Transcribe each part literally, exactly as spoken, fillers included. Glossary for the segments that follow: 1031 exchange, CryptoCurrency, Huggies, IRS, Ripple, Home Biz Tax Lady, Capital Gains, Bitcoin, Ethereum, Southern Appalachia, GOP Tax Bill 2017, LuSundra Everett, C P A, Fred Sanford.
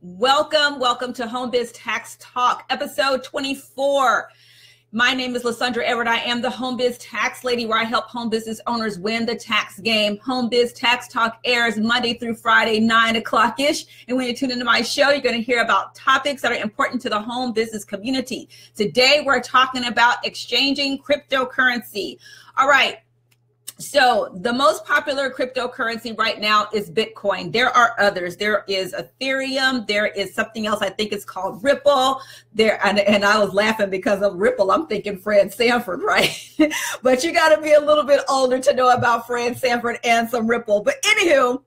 Welcome, welcome to Home Biz Tax Talk, episode twenty-four. My name is LuSundra Everett. I am the Home Biz Tax Lady, where I help home business owners win the tax game. Home Biz Tax Talk airs Monday through Friday, nine o'clock-ish. And when you tune into my show, you're going to hear about topics that are important to the home business community. Today, we're talking about exchanging cryptocurrency. All right. So the most popular cryptocurrency right now is Bitcoin. There are others. There is Ethereum. There is something else. I think it's called Ripple. There, and, and I was laughing because of Ripple. I'm thinking Fred Sanford, right? But you got to be a little bit older to know about Fred Sanford and some Ripple. But anywho,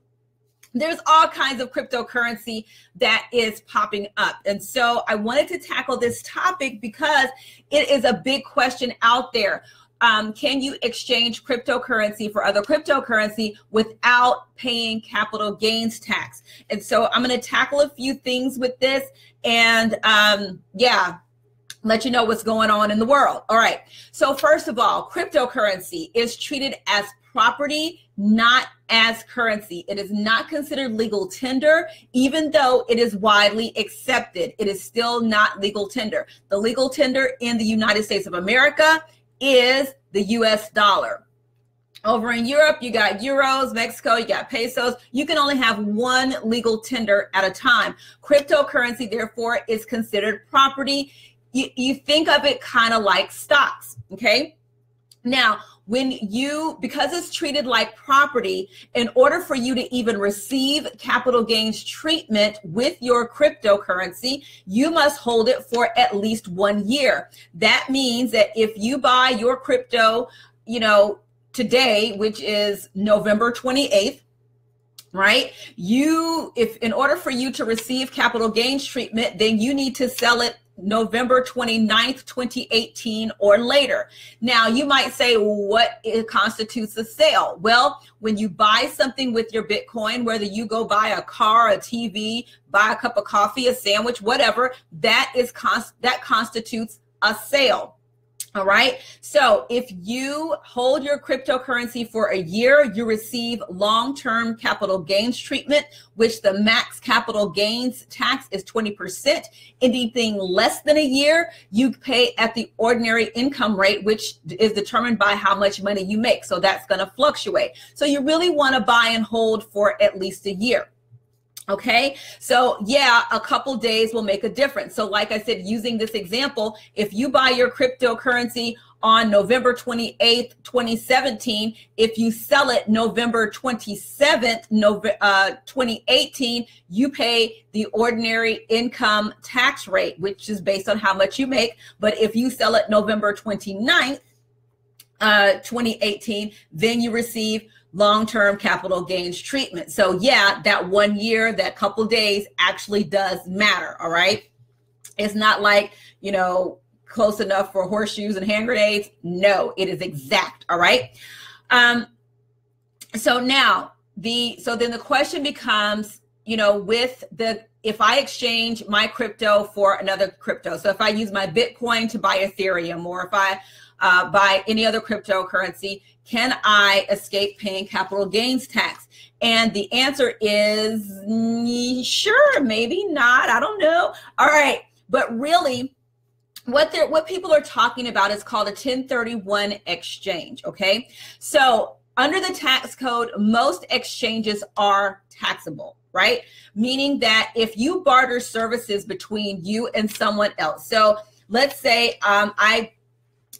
there's all kinds of cryptocurrency that is popping up. And so I wanted to tackle this topic because it is a big question out there. Um, can you exchange cryptocurrency for other cryptocurrency without paying capital gains tax? And so I'm going to tackle a few things with this and, um, yeah, let you know what's going on in the world. All right. So first of all, cryptocurrency is treated as property, not as currency. It is not considered legal tender, even though it is widely accepted. It is still not legal tender. The legal tender in the United States of America is the U S dollar. Over in Europe, you got euros, Mexico, you got pesos. You can only have one legal tender at a time. Cryptocurrency, therefore, is considered property. You, you think of it kind of like stocks, okay? Now, when you, because it's treated like property, in order for you to even receive capital gains treatment with your cryptocurrency, you must hold it for at least one year. That means that if you buy your crypto, you know, today, which is November twenty-eighth, right? You, if in order for you to receive capital gains treatment, then you need to sell it November twenty-ninth, twenty eighteen or later. Now, you might say, what it constitutes a sale? Well, when you buy something with your Bitcoin, whether you go buy a car, a T V, buy a cup of coffee, a sandwich, whatever, that is const- that constitutes a sale. All right. So if you hold your cryptocurrency for a year, you receive long-term capital gains treatment, which the max capital gains tax is twenty percent. Anything less than a year, you pay at the ordinary income rate, which is determined by how much money you make. So that's going to fluctuate. So you really want to buy and hold for at least a year. Okay, so yeah, a couple days will make a difference. So like I said, using this example, if you buy your cryptocurrency on November twenty-eighth, twenty seventeen, if you sell it November twenty-seventh, twenty eighteen, you pay the ordinary income tax rate, which is based on how much you make. But if you sell it November twenty-ninth, twenty eighteen, then you receive long-term capital gains treatment. So yeah, that one year, that couple days actually does matter. All right. It's not like, you know, close enough for horseshoes and hand grenades. No, it is exact. All right. Um, so now the, so then the question becomes, you know, with the, if I exchange my crypto for another crypto, so if I use my Bitcoin to buy Ethereum, or if I uh, buy any other cryptocurrency, can I escape paying capital gains tax? And the answer is sure, maybe not. I don't know. All right. But really, what they're, what people are talking about is called a ten thirty-one exchange. Okay. So under the tax code, most exchanges are taxable, right? Meaning that if you barter services between you and someone else, so let's say um, I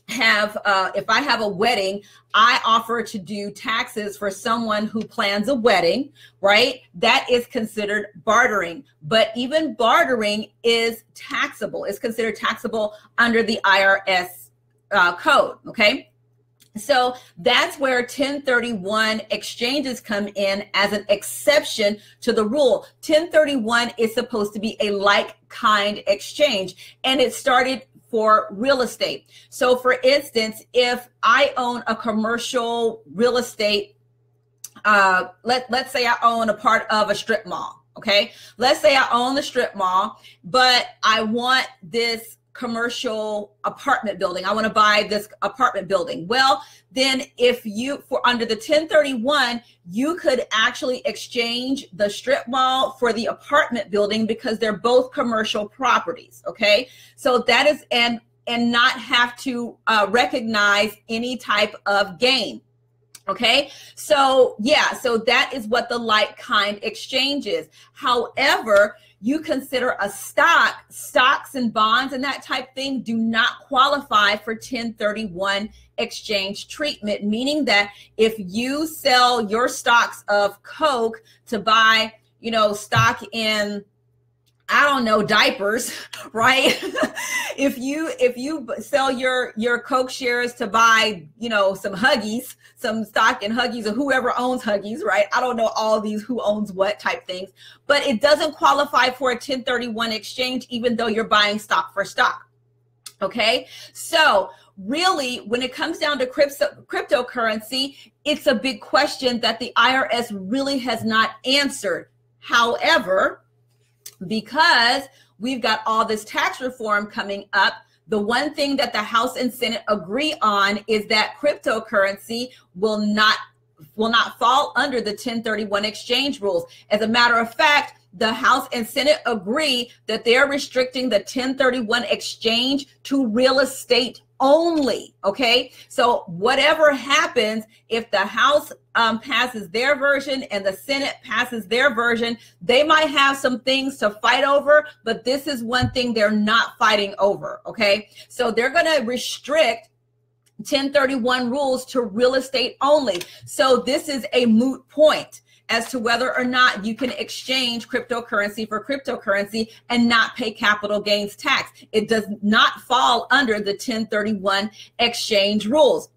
have, uh, if I have a wedding, I offer to do taxes for someone who plans a wedding, right? That is considered bartering, but even bartering is taxable. It's considered taxable under the I R S uh, code, okay? So that's where ten thirty-one exchanges come in as an exception to the rule. ten thirty-one is supposed to be a like-kind exchange, and it started for real estate. So for instance, if I own a commercial real estate, uh, let, let's say I own a part of a strip mall, okay? Let's say I own the strip mall, but I want this commercial apartment building. I want to buy this apartment building. Well, then if you, for under the ten thirty-one, you could actually exchange the strip mall for the apartment building because they're both commercial properties. Okay. So that is, and, and not have to uh, recognize any type of gain. Okay. So yeah, so that is what the like kind exchange is. However, you consider a stock, stocks and bonds and that type thing do not qualify for ten thirty-one exchange treatment, meaning that if you sell your stocks of Coke to buy, you know, stock in, I don't know, diapers, right? if you if you sell your your Coke shares to buy, you know, some Huggies, some stock in Huggies, or whoever owns Huggies, right? I don't know all these who owns what type things, but it doesn't qualify for a ten thirty-one exchange, even though you're buying stock for stock. Okay, so really, when it comes down to crypto, cryptocurrency, it's a big question that the I R S really has not answered. However, because we've got all this tax reform coming up, the one thing that the House and Senate agree on is that cryptocurrency will not will not fall under the ten thirty-one exchange rules. As a matter of fact, the House and Senate agree that they're restricting the ten thirty-one exchange to real estate only. Okay, so whatever happens, if the House um, passes their version and the Senate passes their version, they might have some things to fight over, but this is one thing they're not fighting over. Okay, so they're going to restrict ten thirty-one rules to real estate only. So this is a moot point as to whether or not you can exchange cryptocurrency for cryptocurrency and not pay capital gains tax. It does not fall under the ten thirty-one exchange rules.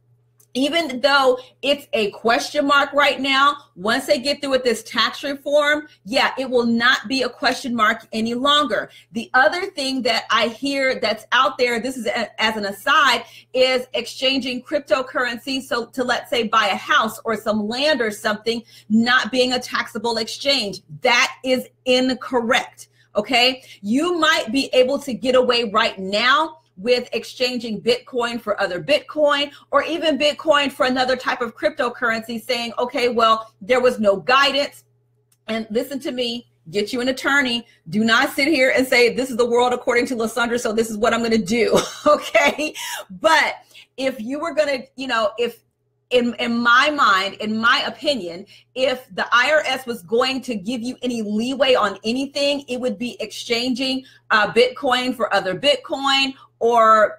Even though it's a question mark right now, once they get through with this tax reform, yeah, it will not be a question mark any longer. The other thing that I hear that's out there, this is a, as an aside, is exchanging cryptocurrency so to, let's say, buy a house or some land or something, not being a taxable exchange. That is incorrect, okay? You might be able to get away right now with exchanging Bitcoin for other Bitcoin, or even Bitcoin for another type of cryptocurrency, saying, okay, well, there was no guidance. And listen to me, get you an attorney. Do not sit here and say, this is the world according to LuSundra, so this is what I'm going to do. Okay. But if you were going to, you know, if in, in my mind, in my opinion, if the I R S was going to give you any leeway on anything, it would be exchanging uh, Bitcoin for other Bitcoin, or,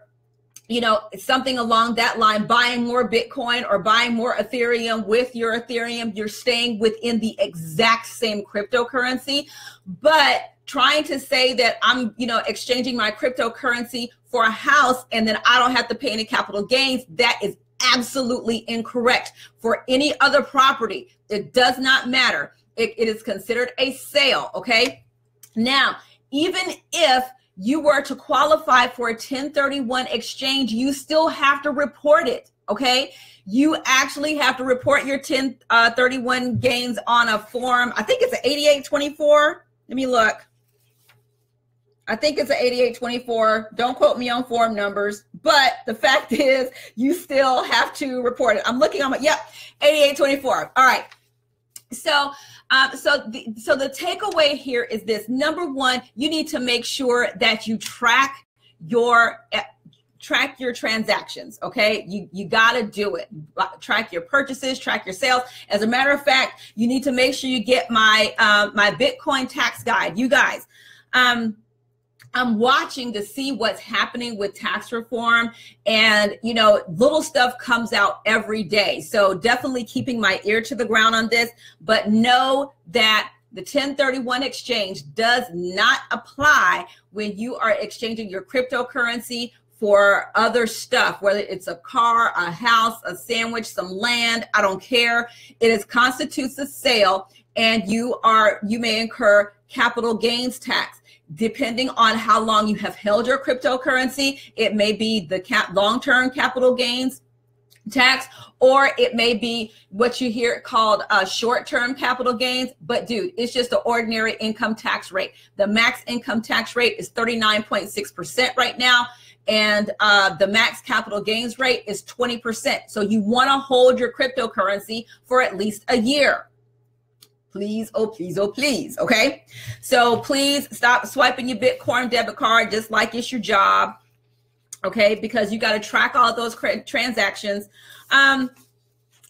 you know, something along that line, buying more Bitcoin or buying more Ethereum with your Ethereum. You're staying within the exact same cryptocurrency, but trying to say that I'm, you know, exchanging my cryptocurrency for a house and then I don't have to pay any capital gains, that is absolutely incorrect. For any other property, it does not matter. It, it is considered a sale, okay? Now, even if you were to qualify for a ten thirty-one exchange, you still have to report it, okay? You actually have to report your ten thirty-one gains on a form. I think it's an eighty-eight twenty-four. Let me look. I think it's an eighty-eight twenty-four. Don't quote me on form numbers, but the fact is you still have to report it. I'm looking on my, yep, eighty-eight twenty-four. All right. So, um, so, the, so the takeaway here is this. Number one, you need to make sure that you track your track your transactions. Okay, you you gotta do it. Track your purchases, track your sales. As a matter of fact, you need to make sure you get my uh, my Bitcoin tax guide. You guys, um, I'm watching to see what's happening with tax reform, and, you know, little stuff comes out every day. So definitely keeping my ear to the ground on this, but know that the ten thirty-one exchange does not apply when you are exchanging your cryptocurrency for other stuff, whether it's a car, a house, a sandwich, some land, I don't care. It is constitutes a sale, and you are, you may incur capital gains tax. Depending on how long you have held your cryptocurrency, it may be the cap long-term capital gains tax, or it may be what you hear called uh, short-term capital gains. But dude, it's just the ordinary income tax rate. The max income tax rate is thirty-nine point six percent right now. And uh, the max capital gains rate is twenty percent. So you want to hold your cryptocurrency for at least a year. Please, oh, please, oh, please. Okay. So please stop swiping your Bitcoin debit card just like it's your job. Okay. Because you got to track all those transactions. Um,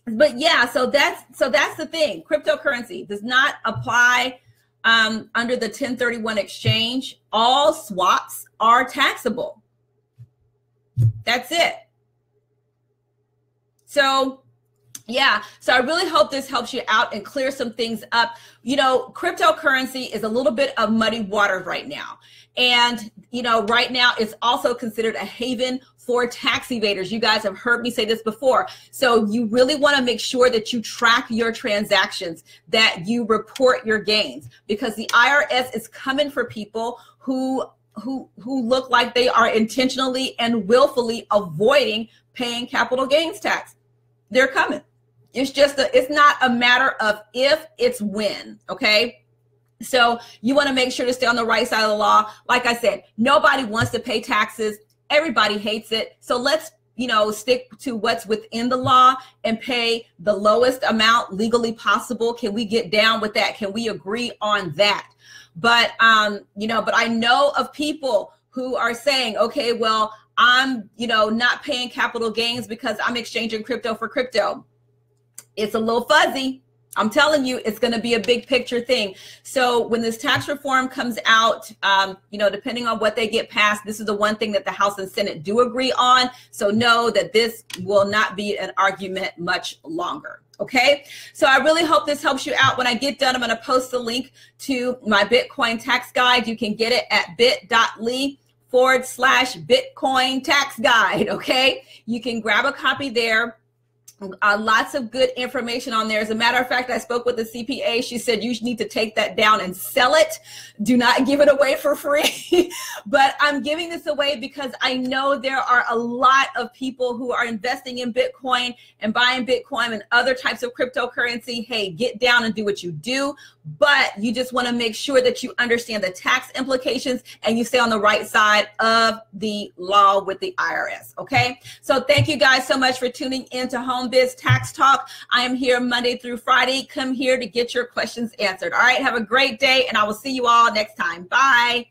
but yeah, so that's, so that's the thing. Cryptocurrency does not apply um, under the ten thirty-one exchange. All swaps are taxable. That's it. So yeah, so I really hope this helps you out and clear some things up. You know, cryptocurrency is a little bit of muddy water right now. And, you know, right now it's also considered a haven for tax evaders. You guys have heard me say this before. So you really want to make sure that you track your transactions, that you report your gains, because the I R S is coming for people who who who look like they are intentionally and willfully avoiding paying capital gains tax. They're coming. It's just a, it's not a matter of if, it's when, okay? So you want to make sure to stay on the right side of the law. Like I said, nobody wants to pay taxes. Everybody hates it. So let's, you know, stick to what's within the law and pay the lowest amount legally possible. Can we get down with that? Can we agree on that? But, um, you know, but I know of people who are saying, okay, well, I'm, you know, not paying capital gains because I'm exchanging crypto for crypto. It's a little fuzzy. I'm telling you, it's going to be a big picture thing. So when this tax reform comes out, um, you know, depending on what they get passed, this is the one thing that the House and Senate do agree on. So know that this will not be an argument much longer. Okay, so I really hope this helps you out. When I get done, I'm going to post the link to my Bitcoin tax guide. You can get it at bit.ly forward slash Bitcoin tax guide. Okay, you can grab a copy there. Uh, lots of good information on there. As a matter of fact, I spoke with a C P A. She said you need to take that down and sell it. Do not give it away for free. But I'm giving this away because I know there are a lot of people who are investing in Bitcoin and buying Bitcoin and other types of cryptocurrency. Hey, get down and do what you do. But you just want to make sure that you understand the tax implications and you stay on the right side of the law with the I R S. Okay, so thank you guys so much for tuning in to Home Biz Tax Talk. I am here Monday through Friday. Come here to get your questions answered. All right, have a great day, and I will see you all next time. Bye.